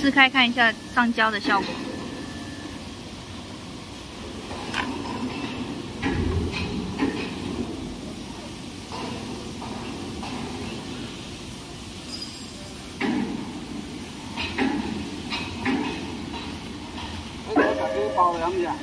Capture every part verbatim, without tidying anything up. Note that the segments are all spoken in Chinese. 撕开看一下上胶的效果。包两下。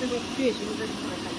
这个月薪是。